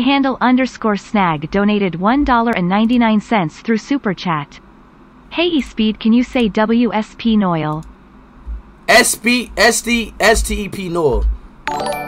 ihandle_snag donated $1.99 through Super Chat. Hey eSpeed, can you say WSP Noel? SB SDSTEP Noel.